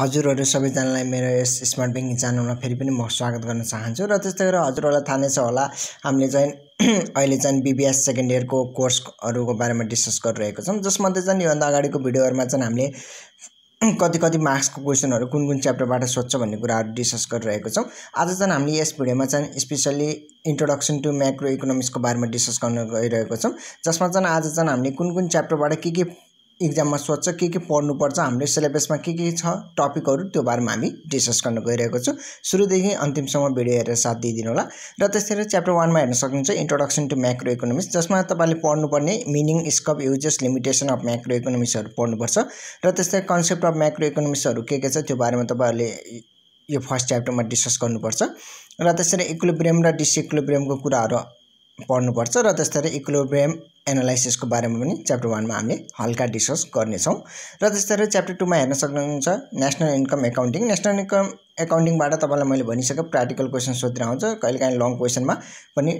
हजुरहरु सबैजनालाई मेरो यस smart banking च्यानलमा फेरि पनि म स्वागत गर्न चाहन्छु र त्यस्तै गरेर हजुरहरुलाई थाहा नै छ होला हामीले चाहिँ अहिले चाहिँ बीबीएस सेकेन्ड इयर को कोर्सहरुको बारेमा डिस्कस गरिरहेको छौं जसमध्ये चाहिँ यो भन्दा अगाडिको भिडियोहरुमा चाहिँ हामीले कति कति मार्क्स को क्वेशनहरु कुन कुन च्याप्टरबाट सोध्छ भन्ने कुराहरु डिस्कस गरिरहेको छौं आज चाहिँ हामीले यस भिडियोमा चाहिँ specially introduction to macro economics को बारेमा डिस्कस गर्न गइरहेको छौं जसमा चाहिँ आज चाहिँ हामीले कुन कुन च्याप्टरबाट के एग्जाम में सोध्छ के पढ्नु पर्छ हामीले सिलेबस में के छ टपिकहरु त्यो बारेमा हामी डिस्कस गर्न गइरहेको छु सुरुदेखि अन्तिमसम्म भिडियो हेरेर साथ दिइदिनु होला र त्यसैले च्याप्टर 1 मा हेर्न सक्नुहुन्छ इन्ट्रोडक्सन टु म्याक्रो इकोनोमिक्स जसमा तपाईले पढ्नु पर्ने meaning scope uses limitation of macro इकोनोमिक्सहरु पढ्नु पर्छ र त्यस्तै कन्सेप्ट अफ म्याक्रो इकोनोमिक्सहरु के छ त्यो बारेमा तपाईले यो फर्स्ट च्याप्टरमा डिस्कस गर्नुपर्छ र त्यसैले इक्विलिब्रियम र डिसइक्विलिब्रियम को कुराहरु पढ्नु पर्छ र त्यसैले इक्विलिब्रियम एनालाइसिस को बारे में चैप्टर 1 में हमें हल्का डिस्कस करने रही चैप्टर 2 में हेर्न सक्नुहुन्छ नेशनल इन्कम एकाउन्टिङ बाट तपाईलाई मैले भनिसके प्रैक्टिकल क्वेश्चन सोधेर आउँछ कहिलेकाहीँ लङ क्वेश्चन में पनि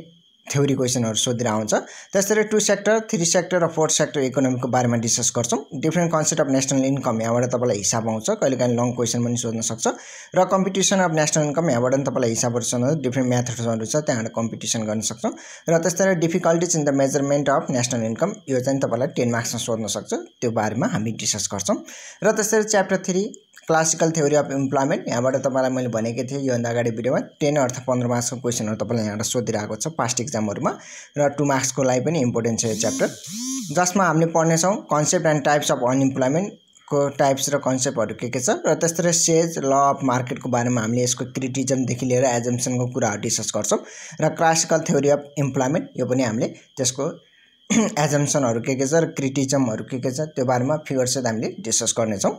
थ्योरी क्वेश्चनहरु सोधेर आउँछ त्यसैले 2 सेक्टर 3 सेक्टर र 4 सेक्टर इकोनोमी को बारे में डिस्कस गर्छौं different concept of national income यहाँबाट तपाईलाई हिसाब आउँछ कहिलेकाहीँ लङ क्वेश्चन पनि सोध्न सक्छ र कम्पिटिसन अफ नेशनल इन्कम यहाँबाट तपाईलाई हिसाबहरु सोध्न डिफ्रेन्ट मेथड्सहरु छ त्यहाँबाट कम्पिटिसन गर्न सक्छौं र त्यसैले difficulties in the measurement of national income यो चाहिँ तपाईलाई 10 मार्क्समा सोध्न सक्छ त्यो बारेमा हामी डिस्कस गर्छौं र त्यसैले chapter 3 classical theory of employment यहाँ तब मैं भनेको थिएँ यो भन्दा अगाडि भिडियोमा 10 अर्थ 15 मार्क्स को क्वेश्चन तब यहाँ सोधिरहेको छ पास्ट एक्जाम में र 2 मार्क्स को लागि पनि इम्पोर्टेन्ट छ यो च्याप्टर जिसमें हामीले पढ़ने concept and types of unemployment को टाइप्स र कन्सेप्टहरु के छ र त्यसैले सेज ल अफ मार्केट को बारे में हमें इसको क्रिटिसिज्म देखि लिएर एजम्पसन को कुराहरु डिस्कस गर्छौं र क्लासिकल थ्योरी अफ एम्प्लॉयमेंट यो पनि हामीले त्यसको एजम्पसनहरु के छ र क्रिटिसिज्महरु के छ त्यो बारेमा फिगरसहित हामीले डिस्कस गर्ने छौं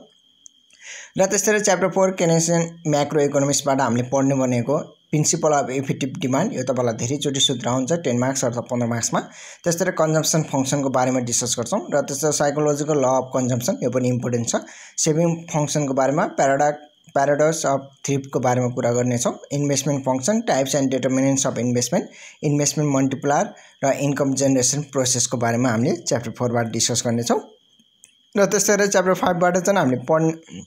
र त्यसैले च्याप्टर 4 केनेसियन म्याक्रो इकोनोमिक्स बाट हामीले पढ्ने भनेको प्रिन्सिपल अफ इफेक्टिभ डिमान्ड यो तपाईलाई धेरै चोटी सूत्र हुन्छ 10 मार्क्स अथवा 15 मार्क्स में त्यसैले कन्जम्पसन फंक्शन को बारे में डिस्कस गर्छौं र त्यसैले साइकोलोजिकल ल अफ कन्जम्पसन यो पनि इम्पोर्टेन्ट छ सेभिङ फंक्शन को बारे में प्याराडक्स अफ थ्रिफ्ट को बारे में कुरा गर्ने छौं investment function types and determinants of investment multiplier र इन्कम जेनेरेसन प्रोसेस को बारे में हामीले च्याप्टर 4 बाट डिस्कस गर्ने छौं र त्यसैले च्याप्टर 5 बाट चाहिँ हामीले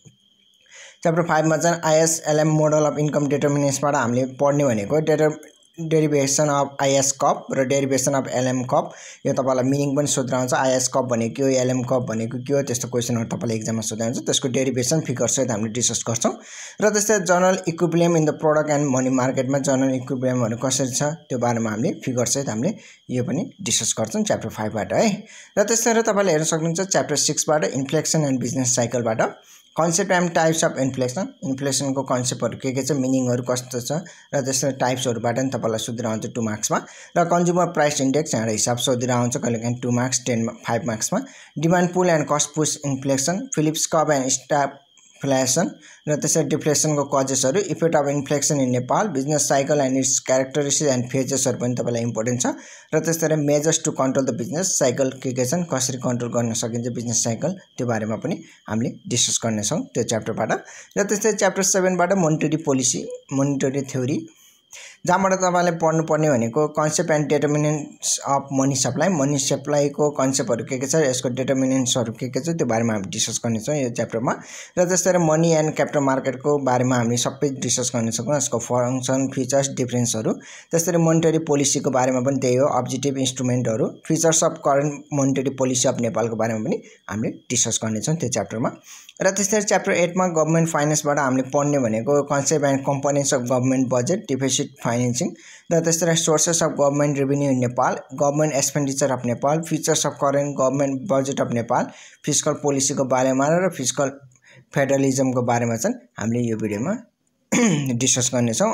च्याप्टर 5 मा चाहिँ IS-LM model of income determinants बाट हामीले पढ्ने भनेको डेरिभेसन अफ आईएस कप र डेरिभेसन अफ एलएम कप यो तपाईलाई मिनिङ पनि सोध्न आउँछ आईएस कप भनेको के हो एलएम कप भनेको के हो त्यस्तो क्वेशनहरु तपाईलाई एक्जाममा सोध्न आउँछ त्यसको डेरिभेसन फिगरसहित हामीले डिस्कस गर्छौं र त्यसै general equilibrium in the product and money मार्केटमा जनरल इक्विलिब्रियमहरु कसरी छ त्यो बारेमा हामीले फिगरसहित हामीले यो पनि डिस्कस गर्छौं च्याप्टर 5 बाट है र त्यसै गरी तपाईले हेर्न सक्नुहुन्छ च्याप्टर 6 बाट इन्फ्लेक्सन एन्ड बिजनेस साइकल बाट concept and types of inflation को कन्सेप्टहरु के मिनिङहरु कस्तो छ र त्यसले टाइप्सहरुबाट नि तपाईलाई सोधेर आउँछ 2 मार्क्स में र कन्ज्युमर प्राइस इंडेक्स यहाँ हिसाब सोधेर आउँछ कहिलेकाहीँ 2 मार्क्स 5 मार्क्स में demand pull and cost push inflation Phillips curve and stagflation र त्यसले डिफ्लेसन को कजेसहरु effect of inflation in Nepal business cycle and its characteristics and फेजेसहरु पनि तपाईलाई इम्पोर्टेन्ट छ र त्यसले measures to control the business cycle के छन् कसरी कन्ट्रोल गर्न सकिन्छ बिजनेस साइकल त्यो बारेमा पनि हामीले डिस्कस गर्ने छौं त्यो च्याप्टरबाट र त्यसै च्याप्टर 7 बाट मोनेटरी पोलिसी मोनेटरी थ्योरी जहाँबाट तपाईले पढ्नु पर्ने भनेको concept and determinants of money supply को कन्सेप्टहरु के छ यसको डिटरमिनेन्ट्सहरु के छ त्यो बारेमा हामी डिस्कस गर्ने छौं यो च्याप्टरमा र त्यसै गरी मनी एन्ड क्यापिटल मार्केट को बारेमा हामी सबै डिस्कस गर्न सक्छौं यसको फंक्सन फीचर्स डिफरेन्सहरु त्यसै गरी मोनेटरी पोलिसी को बारेमा पनि त्यही हो अब्जेक्टिभ इन्स्ट्रुमेन्टहरु features of current monetary policy of नेपालको बारेमा पनि हामीले डिस्कस गर्ने छौं त्यो च्याप्टरमा र त्यसै गरी च्याप्टर 8 मा गभर्नमेन्ट फाइनान्स बाट हामीले पढ्ने भनेको concept and components of government budget deficit financing र त्यसै sources of government revenue in Nepal government expenditure of Nepal features of current government budget of Nepal fiscal policy को बारे में र फिस्कल फेडरलिज्म को बारे में हामीले यो भिडियोमा डिस्कस गर्ने छौं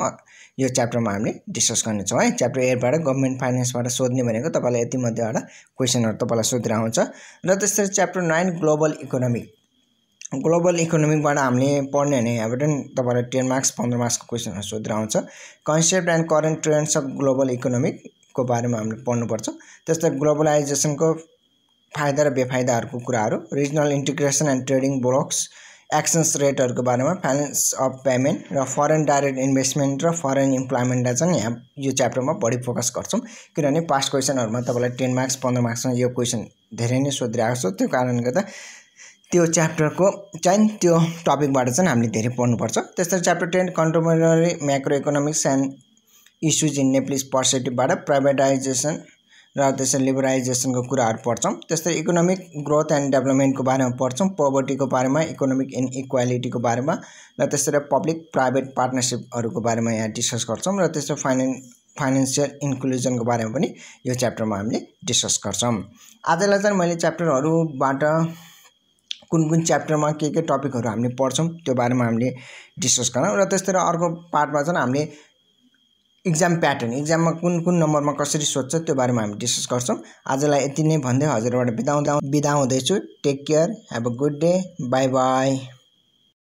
यो च्याप्टरमा हामीले डिस्कस गर्ने छौं है च्याप्टर 8 बाट गभर्नमेन्ट फाइनान्स बाट सोध्ने भनेको तपाईलाई यति मध्येबाट क्वेशनहरु तपाईलाई सोधेर आउँछ र त्यसै च्याप्टर 9 ग्लोबल इकोनोमिकबाट हामीले पढ्ने भने यहाँबाट तपाईलाई 10 मार्क्स 15 मार्क्स को क्वेशनहरु सोधेर आउँछ concept and current trends of global economic को बारेमा हामीले पढ्नु पर्छ त्यस्तै ग्लोबलाइजेसन को फाइदा र बेफाइदाहरुको कुराहरु regional integration and trading blocs exchange रेटहरुको बारेमा फाइनान्स अफ पेमेन्ट र फरेन डाइरेक्ट इन्भेस्टमेन्ट र फरेन इम्प्लयमेन्ट चाहिँ यहाँ यो च्याप्टरमा बढी फोकस गर्छौं किनभने पास्ट क्वेशनहरुमा तपाईलाई 10 मार्क्स 15 मार्क्समा यो क्वेशन धेरै नै सोधिरहेको छ त्यो कारणले गर्दा त्यो चैप्टर को चाहिँ त्यो टपिक बाट चाहिँ हामीले धेरै पढ्नु पर्छ। त्यसै chapter 10 contemporary macro economics and issues in नेप्लिस perspective बाट प्राइवेटाइजेसन र त्यसै लिबरलाइजेसन को कुराहरु पढ्छौं। त्यसै इकोनोमिक ग्रोथ एंड डेभलपमेन्ट को बारेमा पढ्छौं, पोवर्टी को बारेमा, इकोनोमिक इनइक्वालिटी को बारेमा र त्यसै पब्लिक प्राइवेट पार्टनरशिप हरुको बारेमा यहाँ डिस्कस गर्छौं र त्यसै फाइनान्शियल इन्क्लुजन को बारेमा पनि यो च्याप्टरमा हामीले डिस्कस गर्छौं। आजलाई चाहिँ मैले च्याप्टरहरुबाट कुन-कुन च्याप्टरमा के टपिकहरु हामीले पढ्छौं त्यो बारेमा हामीले डिस्कस गर्छौं र त्यसैले अर्को पार्टमा चाहिँ हामीले एक्जाम प्याटर्न, एक्जाममा कुन-कुन नम्बरमा कसरी सोध्छ त्यो बारेमा हामी डिस्कस गर्छौं। आजलाई यति नै भन्दै हजुरबाट बिदा हुँदैछु। Take care, have a good day, bye by.